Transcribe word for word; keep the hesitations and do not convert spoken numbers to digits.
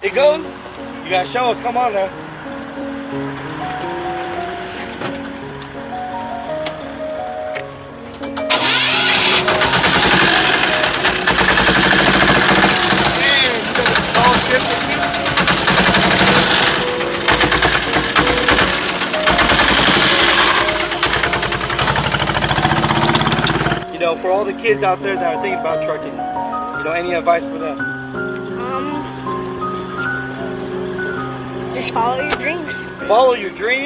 It goes. You gotta show us. Come on now. You know, for all the kids out there that are thinking about trucking, you know, any advice for them? Just follow your dreams. Follow your dreams.